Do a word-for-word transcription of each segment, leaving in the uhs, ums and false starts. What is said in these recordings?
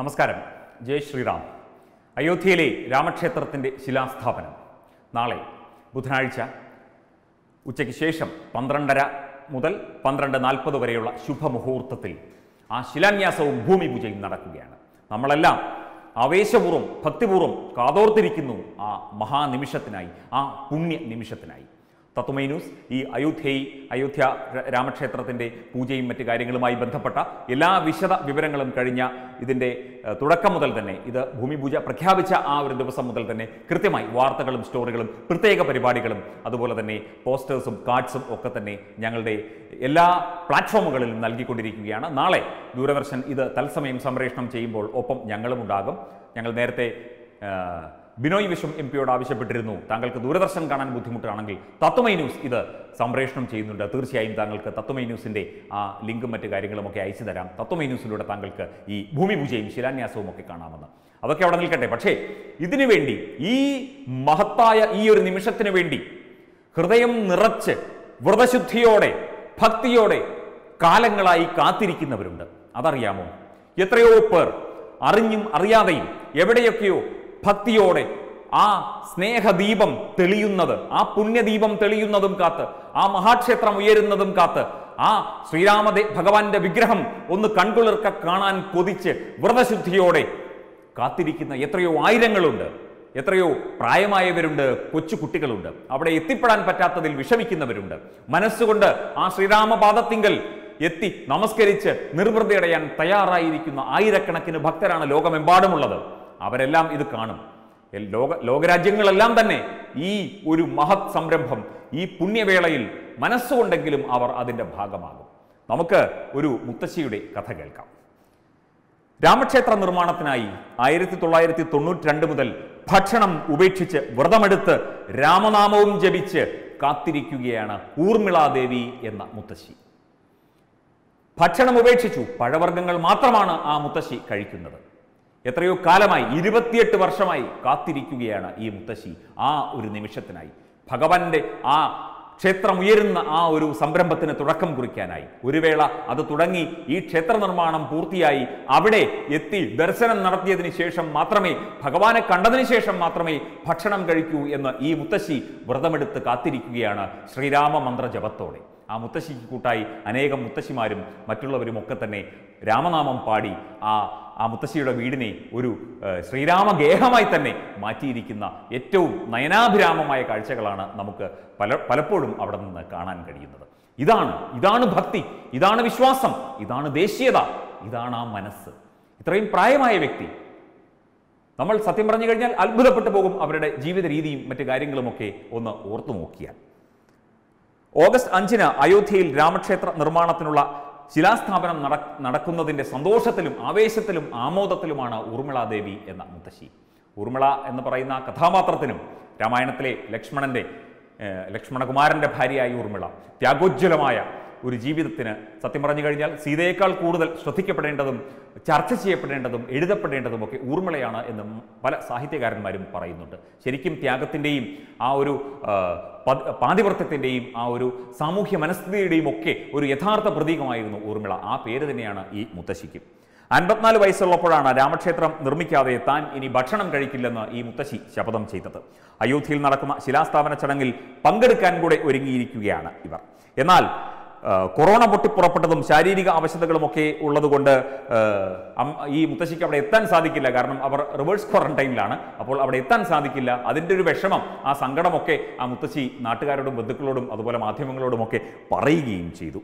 നമസ്കാരം. ജയ് ശ്രീറാം. അയോധ്യയിലെ രാമക്ഷേത്രത്തിൻ്റെ ശിലാസ്ഥാപനം നാളെ ബുധനാഴ്ച ഉച്ചയ്ക്ക് ശേഷം പന്ത്രണ്ടര മുതൽ പന്ത്രണ്ട് നാൽപ്പത് വരെയുള്ള ശുഭമുഹൂർത്തത്തിൽ ആ ശിലാന്യാസവും ഭൂമിപൂജയും നടക്കുകയാണ്. നമ്മളെല്ലാം ആവേശപൂർവ്വം ഭക്തിപൂർവ്വം കാതോർത്തിരിക്കുന്നു ആ മഹാനിമിഷത്തിനായി, ആ പുണ്യ നിമിഷത്തിനായി. തത്വമൈ ന്യൂസ് ഈ അയോധ്യയിൽ അയോധ്യ രാമക്ഷേത്രത്തിൻ്റെ പൂജയും മറ്റ് കാര്യങ്ങളുമായി ബന്ധപ്പെട്ട എല്ലാ വിശദ വിവരങ്ങളും കഴിഞ്ഞ ഇതിൻ്റെ തുടക്കം മുതൽ തന്നെ, ഇത് ഭൂമിപൂജ പ്രഖ്യാപിച്ച ആ ഒരു ദിവസം മുതൽ തന്നെ കൃത്യമായി വാർത്തകളും സ്റ്റോറികളും പ്രത്യേക പരിപാടികളും അതുപോലെ തന്നെ പോസ്റ്റേഴ്സും കാർഡ്സും ഒക്കെ തന്നെ ഞങ്ങളുടെ എല്ലാ പ്ലാറ്റ്ഫോമുകളിലും നൽകിക്കൊണ്ടിരിക്കുകയാണ്. നാളെ ദൂരദർശൻ ഇത് തത്സമയം സംപ്രേഷണം ചെയ്യുമ്പോൾ ഒപ്പം ഞങ്ങളും ഉണ്ടാകും. ഞങ്ങൾ നേരത്തെ ബിനോയ് വിശ്വം എം പിയോട് ആവശ്യപ്പെട്ടിരുന്നു, താങ്കൾക്ക് ദൂരദർശൻ കാണാൻ ബുദ്ധിമുട്ടാണെങ്കിൽ തത്വമൈ ന്യൂസ് ഇത് സംപ്രേഷണം ചെയ്യുന്നുണ്ട്, തീർച്ചയായും താങ്കൾക്ക് തത്വമൈ ന്യൂസിൻ്റെ ആ ലിങ്കും മറ്റു കാര്യങ്ങളുമൊക്കെ അയച്ചു തരാം. തത്വമൈ ന്യൂസിലൂടെ താങ്കൾക്ക് ഈ ഭൂമിപൂജയും ശിലാന്യാസവും ഒക്കെ കാണാമെന്ന്. അതൊക്കെ അവിടെ നിൽക്കട്ടെ. പക്ഷേ ഇതിനു വേണ്ടി, ഈ മഹത്തായ ഈ ഒരു നിമിഷത്തിന് വേണ്ടി ഹൃദയം നിറച്ച് വ്രതശുദ്ധിയോടെ ഭക്തിയോടെ കാലങ്ങളായി കാത്തിരിക്കുന്നവരുണ്ട്. അതറിയാമോ? എത്രയോ പേർ അറിഞ്ഞും അറിയാതെയും എവിടെയൊക്കെയോ ഭക്തിയോടെ ആ സ്നേഹദീപം തെളിയുന്നത്, ആ പുണ്യദീപം തെളിയുന്നതും കാത്ത്, ആ മഹാക്ഷേത്രം ഉയരുന്നതും കാത്ത്, ആ ശ്രീരാമദേ ഭഗവാന്റെ വിഗ്രഹം ഒന്ന് കൺകുളിർക്ക കാണാൻ കൊതിച്ച് വ്രതശുദ്ധിയോടെ കാത്തിരിക്കുന്ന എത്രയോ ആയിരങ്ങളുണ്ട്. എത്രയോ പ്രായമായവരുണ്ട്, കൊച്ചു കുട്ടികളുണ്ട്, അവിടെ എത്തിപ്പെടാൻ പറ്റാത്തതിൽ വിഷമിക്കുന്നവരുണ്ട്. മനസ്സുകൊണ്ട് ആ ശ്രീരാമപാദത്തിങ്കൽ എത്തി നമസ്കരിച്ച് നിർവൃതിയടയാൻ തയ്യാറായിരിക്കുന്ന ആയിരക്കണക്കിന് ഭക്തരാണ് ലോകമെമ്പാടുമുള്ളത്. അവരെല്ലാം ഇത് കാണും. ലോക ലോകരാജ്യങ്ങളെല്ലാം തന്നെ ഈ ഒരു മഹത് സംരംഭം ഈ പുണ്യവേളയിൽ മനസ്സുകൊണ്ടെങ്കിലും അവർ അതിൻ്റെ ഭാഗമാകും. നമുക്ക് ഒരു മുത്തശ്ശിയുടെ കഥ കേൾക്കാം. രാമക്ഷേത്ര നിർമ്മാണത്തിനായി ആയിരത്തി തൊള്ളായിരത്തി തൊണ്ണൂറ്റി രണ്ട് മുതൽ ഭക്ഷണം ഉപേക്ഷിച്ച് വ്രതമെടുത്ത് രാമനാമവും ജപിച്ച് കാത്തിരിക്കുകയാണ് ഊർമിളാ ദേവി എന്ന മുത്തശ്ശി. ഭക്ഷണം ഉപേക്ഷിച്ചു, പഴവർഗ്ഗങ്ങൾ മാത്രമാണ് ആ മുത്തശ്ശി കഴിക്കുന്നത്. എത്രയോ കാലമായി, ഇരുപത്തിയെട്ട് വർഷമായി കാത്തിരിക്കുകയാണ് ഈ മുത്തശ്ശി ആ ഒരു നിമിഷത്തിനായി, ഭഗവാന്റെ ആ ക്ഷേത്രമുയരുന്ന ആ ഒരു സംരംഭത്തിന് തുടക്കം കുറിക്കാനായി. ഒരു വേള അത് തുടങ്ങി ഈ ക്ഷേത്ര നിർമ്മാണം പൂർത്തിയായി അവിടെ എത്തി ദർശനം നടത്തിയതിന് ശേഷം മാത്രമേ, ഭഗവാനെ കണ്ടതിന് ശേഷം മാത്രമേ ഭക്ഷണം കഴിക്കൂ എന്ന് ഈ മുത്തശ്ശി വ്രതമെടുത്ത് കാത്തിരിക്കുകയാണ് ശ്രീരാമ മന്ത്ര ജപത്തോടെ. ആ മുത്തശ്ശിക്ക് കൂട്ടായി അനേകം മുത്തശ്ശിമാരും മറ്റുള്ളവരും ഒക്കെ തന്നെ രാമനാമം പാടി ആ ആ മുത്തശ്ശിയുടെ വീടിനെ ഒരു ശ്രീരാമഗേഹമായി തന്നെ മാറ്റിയിരിക്കുന്ന ഏറ്റവും നയനാഭിരാമമായ കാഴ്ചകളാണ് നമുക്ക് പല പലപ്പോഴും അവിടെ നിന്ന് കാണാൻ കഴിയുന്നത്. ഇതാണ് ഇതാണ് ഭക്തി, ഇതാണ് വിശ്വാസം, ഇതാണ് ദേശീയത, ഇതാണ് ആ മനസ്സ്. ഇത്രയും പ്രായമായ വ്യക്തി, നമ്മൾ സത്യം പറഞ്ഞു കഴിഞ്ഞാൽ അത്ഭുതപ്പെട്ടു പോകും അവരുടെ ജീവിത രീതിയും മറ്റു കാര്യങ്ങളുമൊക്കെ ഒന്ന് ഓർത്തു നോക്കിയാൽ. ഓഗസ്റ്റ് അഞ്ചിന് അയോധ്യയിൽ രാമക്ഷേത്ര നിർമ്മാണത്തിനുള്ള ശിലാസ്ഥാപനം നട നടക്കുന്നതിൻ്റെ സന്തോഷത്തിലും ആവേശത്തിലും ആമോദത്തിലുമാണ് ഊർമിളാ ദേവി എന്ന മുത്തശ്ശി. ഊർമിള എന്ന് പറയുന്ന കഥാപാത്രത്തിനും രാമായണത്തിലെ ലക്ഷ്മണൻ്റെ ലക്ഷ്മണകുമാരൻ്റെ ഭാര്യയായി ഊർമിള ത്യാഗോജ്വലമായ ഒരു ജീവിതത്തിന്, സത്യം പറഞ്ഞു കഴിഞ്ഞാൽ സീതയേക്കാൾ കൂടുതൽ ശ്രദ്ധിക്കപ്പെടേണ്ടതും ചർച്ച ചെയ്യപ്പെടേണ്ടതും എഴുതപ്പെടേണ്ടതും ഒക്കെ ഊർമിളയാണ് എന്ന് പല സാഹിത്യകാരന്മാരും പറയുന്നുണ്ട്. ശരിക്കും ത്യാഗത്തിൻ്റെയും ആ ഒരു പാതിവൃത്യത്തിൻ്റെയും ആ ഒരു സാമൂഹ്യ മനസ്ഥിതിയുടെയും ഒക്കെ ഒരു യഥാർത്ഥ പ്രതീകമായിരുന്നു ഊർമിള. ആ പേര് തന്നെയാണ് ഈ മുത്തശ്ശിക്കും. അൻപത്തിനാല് വയസ്സുള്ളപ്പോഴാണ് രാമക്ഷേത്രം നിർമ്മിക്കാതെ താൻ ഇനി ഭക്ഷണം കഴിക്കില്ലെന്ന് ഈ മുത്തശ്ശി ശപഥം ചെയ്തത്. അയോധ്യയിൽ നടക്കുന്ന ശിലാസ്ഥാപന ചടങ്ങിൽ പങ്കെടുക്കാൻ കൂടെ ഒരുങ്ങിയിരിക്കുകയാണ് ഇവർ. എന്നാൽ കൊറോണ പൊട്ടിപ്പുറപ്പെട്ടതും ശാരീരിക അവശതകളുമൊക്കെ ഉള്ളതുകൊണ്ട് ഈ മുത്തശ്ശിക്ക് അവിടെ എത്താൻ സാധിക്കില്ല. കാരണം അവർ റിവേഴ്സ് ക്വാറന്റൈനിലാണ്. അപ്പോൾ അവിടെ എത്താൻ സാധിക്കില്ല. അതിൻ്റെ ഒരു വിഷമം, ആ സങ്കടമൊക്കെ ആ മുത്തശ്ശി നാട്ടുകാരോടും ബന്ധുക്കളോടും അതുപോലെ മാധ്യമങ്ങളോടുമൊക്കെ പറയുകയും ചെയ്തു.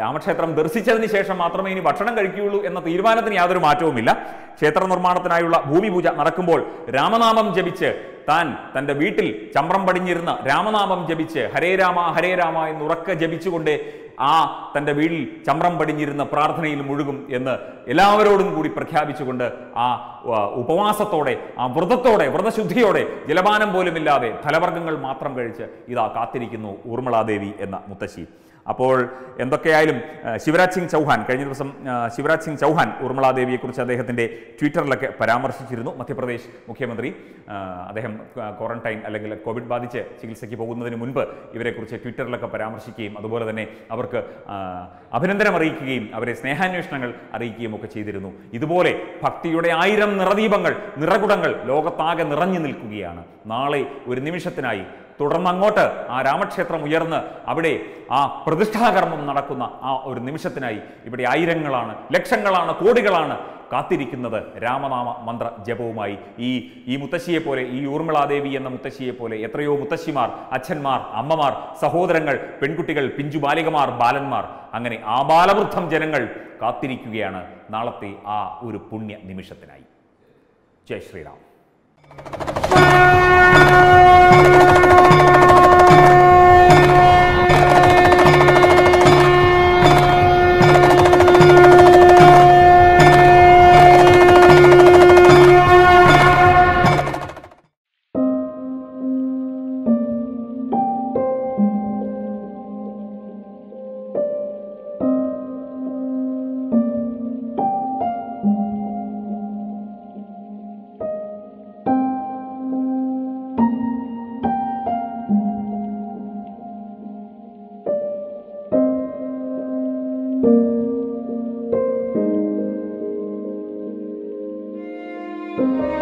രാമക്ഷേത്രം ദർശിച്ചതിന് ശേഷം മാത്രമേ ഇനി ഭക്ഷണം കഴിക്കുകയുള്ളൂ എന്ന തീരുമാനത്തിന് യാതൊരു മാറ്റവുമില്ല. ക്ഷേത്ര നിർമ്മാണത്തിനായുള്ള ഭൂമിപൂജ നടക്കുമ്പോൾ രാമനാമം ജപിച്ച് താൻ തൻ്റെ വീട്ടിൽ ചമ്രം പടിഞ്ഞിരുന്ന് രാമനാമം ജപിച്ച് ഹരേ രാമ ഹരേ രാമ എന്ന് ഉറക്കെ ജപിച്ചുകൊണ്ട് ആ തൻ്റെ വീട്ടിൽ ചമ്രം പടിഞ്ഞിരുന്ന പ്രാർത്ഥനയിൽ മുഴുകും എന്ന് എല്ലാവരോടും കൂടി പ്രഖ്യാപിച്ചുകൊണ്ട് ആ ഉപവാസത്തോടെ ആ വ്രതത്തോടെ വ്രതശുദ്ധിയോടെ ജലപാനം പോലുമില്ലാതെ ഫലവർഗ്ഗങ്ങൾ മാത്രം കഴിച്ച് ഇതാ കാത്തിരിക്കുന്നു ഊർമിളാ ദേവി എന്ന മുത്തശ്ശി. Apol Endokeilum, Shivraj Singh Chauhan, Shivraj Singh Chauhan, Urmila Devi Kurchade, Twitter like Paramar Shirno, Madhya Pradesh Mukhyamantri, Adhem quarantine, COVID Badiche, Chikilsaki Bogun Munba, Iverkurche, Twitter like a Paramarshiki, Adoborane, Aberka Abinandra Mariki, Aver Snehan Shangle, Ariki Mokachidirno, Idubore, Pakti Iram Radibangal, Nirakudangal, Lokatag and Ranyanil Kugiana, Nale, Urimishatanai. Torangota, a Ramachetra Muyerna, Abade, a Pradishagaram Narakuna, or Nimishatinai, Ibadi Irangalana, Lexangalana, Kodigalana, Kathirikinada, Ramana Mandra Jebomai, E. Mutashiepole, E. Urmila Devi and the Mutashiepole, Etreo Mutashimar, Achenmar, Amamar, Sahodrangal, Penkutigal, Pinjubaligamar, Balanmar, Angani, Abalabutam Jerangal, Kathirikuyana, Nalati, A. Urupunya Nimishatinai. Jai Shri Ram. Thank you.